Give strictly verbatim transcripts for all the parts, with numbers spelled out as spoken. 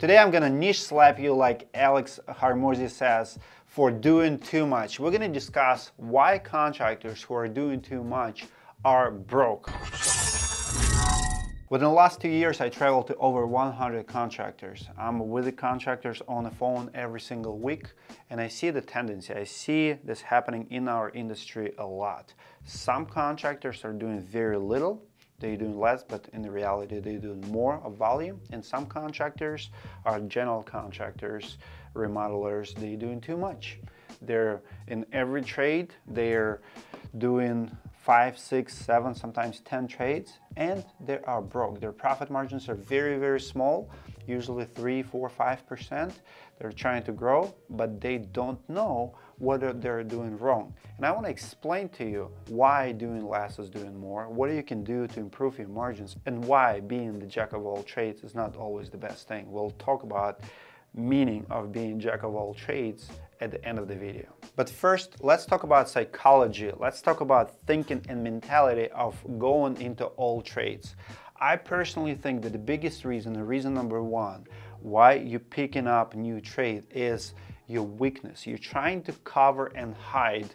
Today I'm gonna niche slap you, like Alex Hormozi says, for doing too much. We're gonna discuss why contractors who are doing too much are broke. Within the last two years, I traveled to over one hundred contractors. I'm with the contractors on the phone every single week, and I see the tendency. I see this happening in our industry a lot. Some contractors are doing very little, they're doing less, but in the reality, they're doing more of volume. And some contractors are general contractors, remodelers, they're doing too much. They're in every trade, they're doing five, six, seven, sometimes ten trades, and they are broke. Their profit margins are very, very small, usually three, four, five percent. They're trying to grow, but they don't know what they're doing wrong. And I want to explain to you why doing less is doing more, what you can do to improve your margins, and why being the jack of all trades is not always the best thing. We'll talk about meaning of being jack of all trades at the end of the video. But first, let's talk about psychology. Let's talk about thinking and mentality of going into all trades. I personally think that the biggest reason, the reason number one, why you're picking up new trade is your weakness. You're trying to cover and hide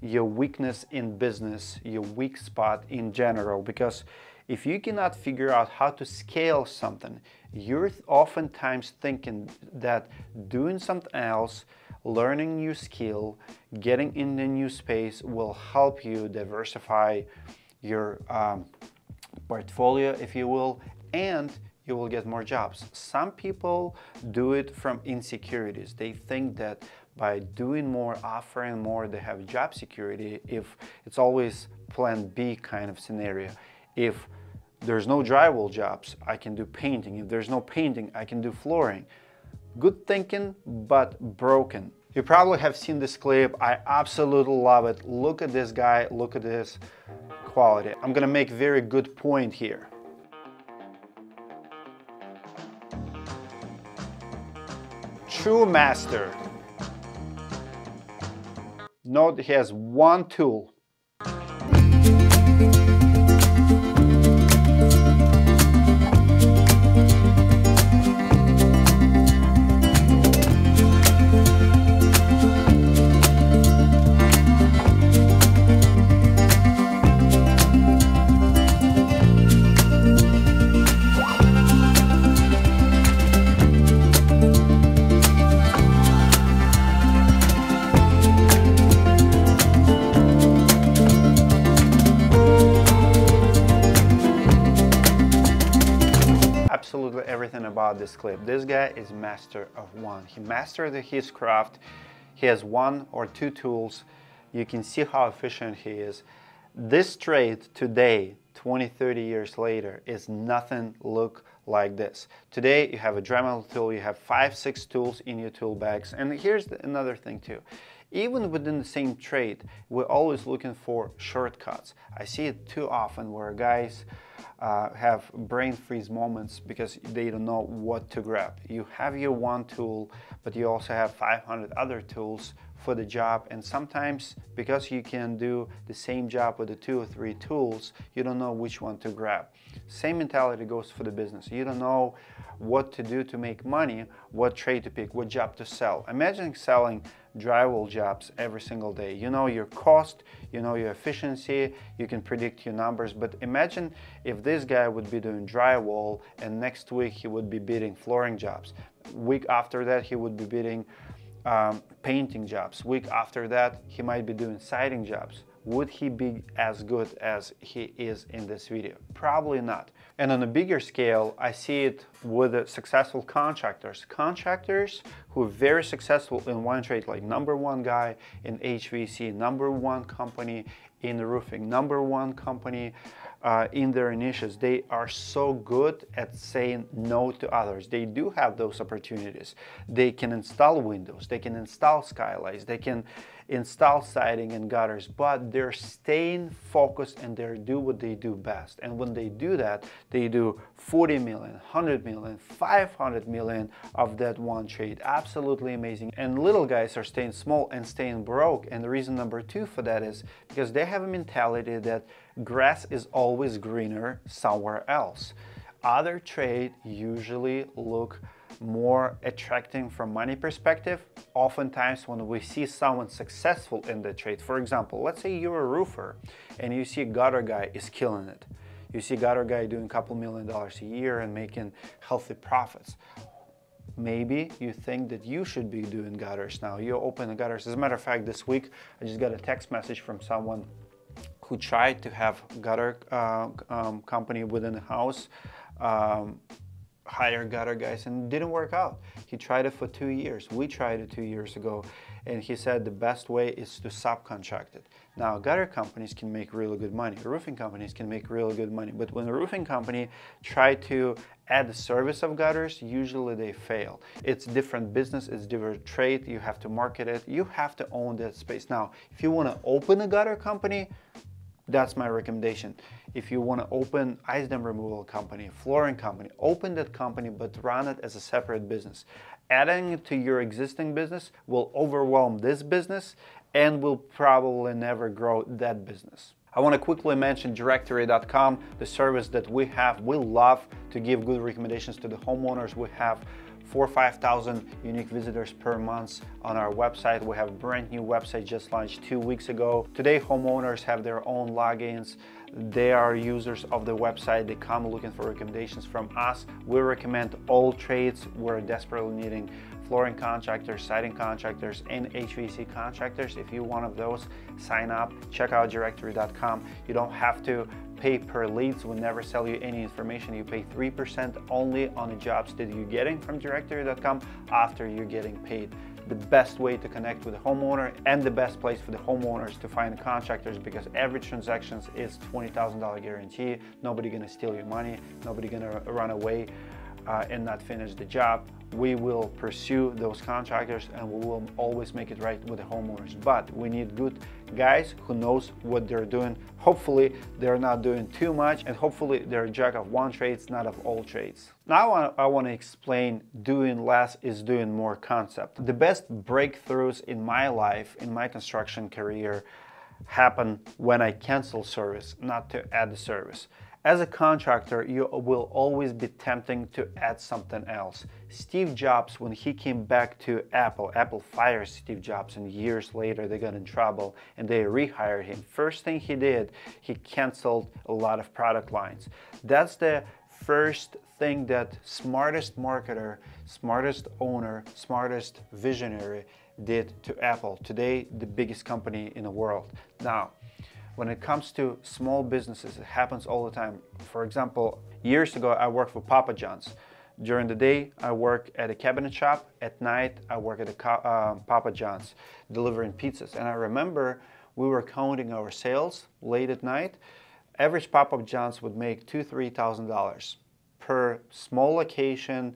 your weakness in business, your weak spot in general, because if you cannot figure out how to scale something, you're oftentimes thinking that doing something else, learning new skill, getting in the new space will help you diversify your um, portfolio, if you will, and you will get more jobs. Some people do it from insecurities. They think that by doing more, offering more, they have job security. If it's always plan B kind of scenario. If there's no drywall jobs, I can do painting. If there's no painting, I can do flooring. Good thinking, but broken. You probably have seen this clip. I absolutely love it. Look at this guy, look at this quality. I'm gonna make a very good point here. Toolmaster. Note he has one tool. Everything about this clip. This guy is master of one. He mastered his craft. He has one or two tools. You can see how efficient he is. This trade today, twenty, thirty years later, is nothing look like this. Today, you have a Dremel tool, you have five, six tools in your tool bags. And here's the, another thing too. Even within the same trade, we're always looking for shortcuts. I see it too often where guys Uh, have brain freeze moments because they don't know what to grab. You have your one tool, but you also have five hundred other tools for the job, and sometimes because you can do the same job with the two or three tools, you don't know which one to grab. Same mentality goes for the business. You don't know what to do to make money, what trade to pick, what job to sell. Imagine selling drywall jobs every single day. You know your cost, you know your efficiency, you can predict your numbers, but imagine if this guy would be doing drywall and next week he would be bidding flooring jobs. Week after that he would be bidding um, painting jobs. Week after that he might be doing siding jobs. Would he be as good as he is in this video? Probably not. And on a bigger scale, I see it with the successful contractors. Contractors who are very successful in one trade, like number one guy in H V A C, number one company in roofing, number one company uh, in their niches. They are so good at saying no to others. They do have those opportunities. They can install windows, they can install skylights, they can install siding and gutters, but they're staying focused and they do what they do best. And when they do that, they do forty million, one hundred million, five hundred million of that one trade. Absolutely amazing. And little guys are staying small and staying broke. And the reason number two for that is because they have a mentality that grass is always greener somewhere else. Other trade usually look more attracting from money perspective. Oftentimes when we see someone successful in the trade, for example, let's say you're a roofer and you see gutter guy is killing it. You see gutter guy doing a couple million dollars a year and making healthy profits. Maybe you think that you should be doing gutters now. You open the gutters. As a matter of fact, this week I just got a text message from someone who tried to have gutter uh, um, company within the house, um, hire gutter guys, and it didn't work out. He tried it for two years. We tried it two years ago, and he said the best way is to subcontract it. Now, gutter companies can make really good money. Roofing companies can make really good money. But when a roofing company try to add the service of gutters, usually they fail. It's different business, it's different trade. You have to market it. You have to own that space. Now, if you want to open a gutter company, that's my recommendation. If you want to open ice dam removal company, flooring company, open that company, but run it as a separate business. Adding it to your existing business will overwhelm this business and will probably never grow that business. I want to quickly mention Directorii dot com, the service that we have. We love to give good recommendations to the homeowners. We have four or five thousand unique visitors per month on our website. We have a brand new website just launched two weeks ago. Today, homeowners have their own logins. They are users of the website. They come looking for recommendations from us. We recommend all trades. We're desperately needing flooring contractors, siding contractors, and H V A C contractors. If you're one of those, sign up, check out Directorii dot com. You don't have to pay per leads. We never sell you any information. You pay three percent only on the jobs that you're getting from Directorii dot com after you're getting paid. The best way to connect with a homeowner and the best place for the homeowners to find contractors, because every transaction is twenty thousand dollar guarantee. Nobody gonna steal your money. Nobody gonna run away uh, and not finish the job. We will pursue those contractors and we will always make it right with the homeowners. But we need good guys who knows what they're doing. Hopefully they're not doing too much, and hopefully they're a jack of one trades, not of all trades. Now I, I want to explain doing less is doing more concept. The best breakthroughs in my life, in my construction career, happen when I cancel service, not to add the service. As a contractor, you will always be tempting to add something else. Steve Jobs, when he came back to Apple, Apple fired Steve Jobs, and years later they got in trouble and they rehired him. First thing he did, he canceled a lot of product lines. That's the first thing that smartest marketer, smartest owner, smartest visionary did to Apple. Today, the biggest company in the world. Now, when it comes to small businesses, it happens all the time. For example, years ago, I worked for Papa John's. During the day, I work at a cabinet shop. At night, I work at a uh, Papa John's delivering pizzas. And I remember we were counting our sales late at night. Average Papa John's would make two, three thousand dollars per small location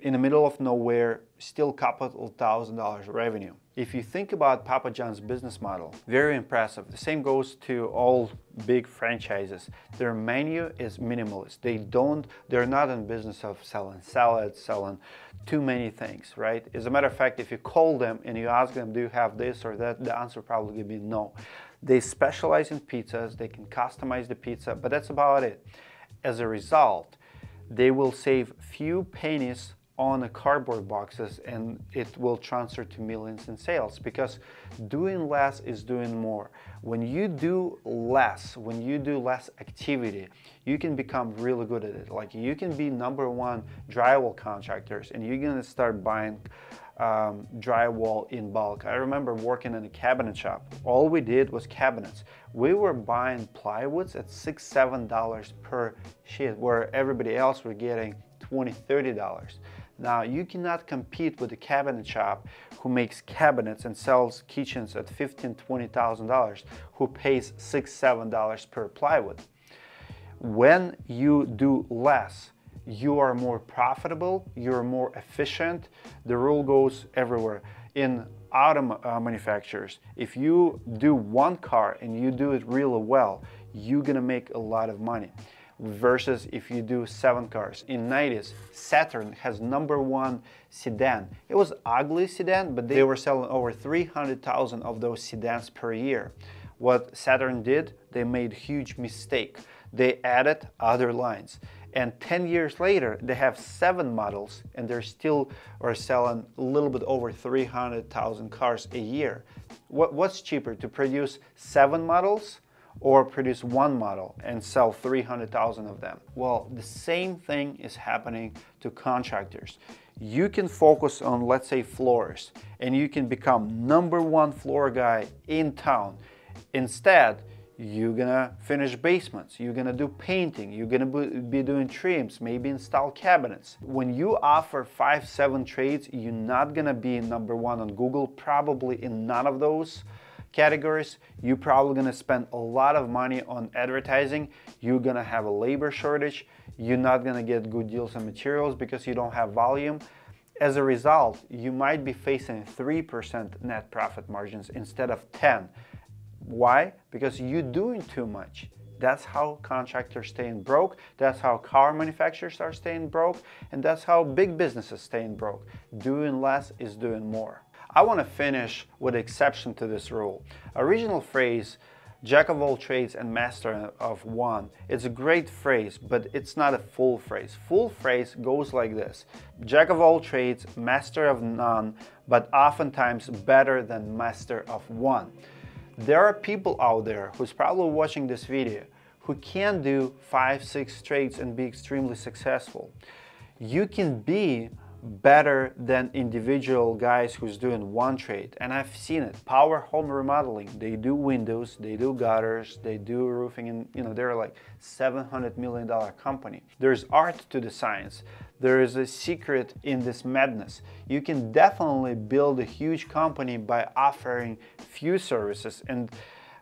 in the middle of nowhere, still couple thousand dollars revenue. If you think about Papa John's business model, very impressive. The same goes to all big franchises. Their menu is minimalist. They don't, they're not in business of selling salads, selling too many things, right? As a matter of fact, if you call them and you ask them, do you have this or that, the answer probably would be no. They specialize in pizzas, they can customize the pizza, but that's about it. As a result, they will save few pennies on the cardboard boxes, and it will transfer to millions in sales, because doing less is doing more. When you do less, when you do less activity, you can become really good at it. Like, you can be number one drywall contractors and you're gonna start buying um, drywall in bulk. I remember working in a cabinet shop. All we did was cabinets. We were buying plywoods at six, seven dollars per sheet, where everybody else were getting twenty, thirty dollars. Now, you cannot compete with a cabinet shop who makes cabinets and sells kitchens at fifteen, twenty thousand dollars, who pays six, seven dollars per plywood. When you do less, you are more profitable, you're more efficient. The rule goes everywhere. In auto uh, manufacturers, if you do one car and you do it really well, you're gonna make a lot of money. Versus if you do seven cars. In the nineties, Saturn has number one sedan. It was ugly sedan, but they were selling over three hundred thousand of those sedans per year. What Saturn did, they made huge mistake. They added other lines. And ten years later, they have seven models and they're still are selling a little bit over three hundred thousand cars a year. What, what's cheaper, to produce seven models or produce one model and sell three hundred thousand of them? Well, the same thing is happening to contractors. You can focus on, let's say, floors, and you can become number one floor guy in town. Instead, you're gonna finish basements, you're gonna do painting, you're gonna be doing trims, maybe install cabinets. When you offer five, seven trades, you're not gonna be number one on Google, probably in none of those categories. You're probably gonna spend a lot of money on advertising, you're gonna have a labor shortage, you're not gonna get good deals on materials because you don't have volume. As a result, you might be facing three percent net profit margins instead of ten. Why? Because you're doing too much. That's how contractors staying broke, that's how car manufacturers are staying broke, and that's how big businesses staying broke. Doing less is doing more. I want to finish with an exception to this rule. Original phrase, jack of all trades and master of one. It's a great phrase, but it's not a full phrase. Full phrase goes like this: jack of all trades, master of none, but oftentimes better than master of one. There are people out there who's probably watching this video who can do five, six trades and be extremely successful. You can be better than individual guys who's doing one trade, and I've seen it. Power Home Remodeling, they do windows, they do gutters, they do roofing, and you know, they're like seven hundred million dollar company. There's art to the science. There is a secret in this madness. You can definitely build a huge company by offering few services, and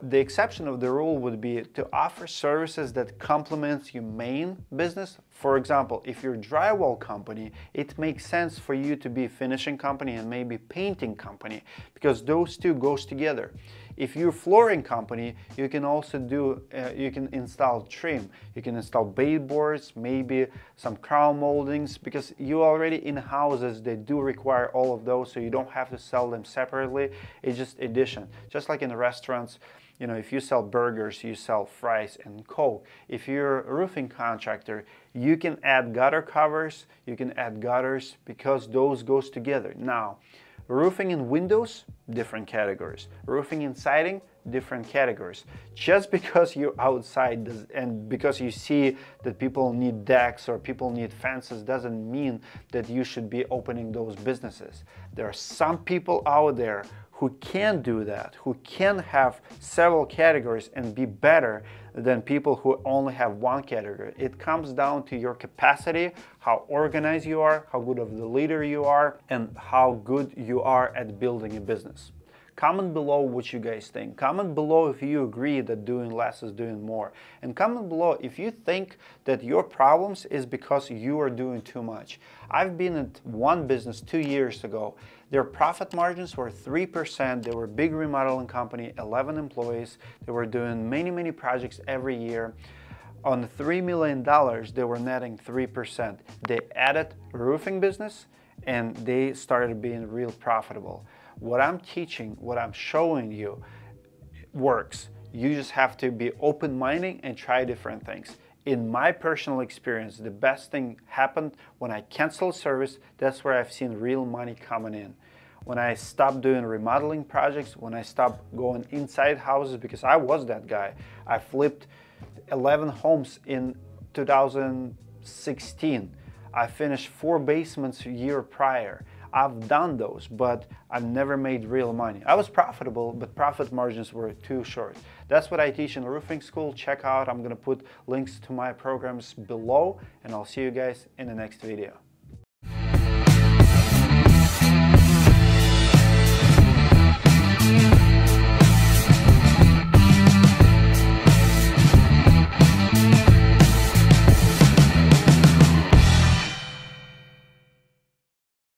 the exception of the rule would be to offer services that complements your main business. For example, if you're a drywall company, it makes sense for you to be a finishing company and maybe painting company, because those two goes together. If you're a flooring company, you can also do, uh, you can install trim, you can install baseboards, maybe some crown moldings, because you already in houses, they do require all of those, so you don't have to sell them separately. It's just addition, just like in the restaurants. You know, if you sell burgers, you sell fries and Coke. If you're a roofing contractor, you can add gutter covers, you can add gutters, because those goes together. Now, roofing and windows, different categories. Roofing and siding, different categories. Just because you're outside and because you see that people need decks or people need fences doesn't mean that you should be opening those businesses. There are some people out there who can do that, who can have several categories and be better than people who only have one category. It comes down to your capacity, how organized you are, how good of the leader you are, and how good you are at building a business. Comment below what you guys think. Comment below if you agree that doing less is doing more. And comment below if you think that your problems is because you are doing too much. I've been at one business two years ago. Their profit margins were three percent. They were a big remodeling company, eleven employees. They were doing many, many projects every year. On three million dollars, they were netting three percent. They added roofing business and they started being real profitable. What I'm teaching, what I'm showing you works. You just have to be open-minded and try different things. In my personal experience, the best thing happened when I canceled service. That's where I've seen real money coming in. When I stopped doing remodeling projects, when I stopped going inside houses, because I was that guy. I flipped eleven homes in two thousand sixteen. I finished four basements a year prior. I've done those, but I've never made real money. I was profitable, but profit margins were too short. That's what I teach in roofing school. Check out, I'm gonna put links to my programs below, and I'll see you guys in the next video.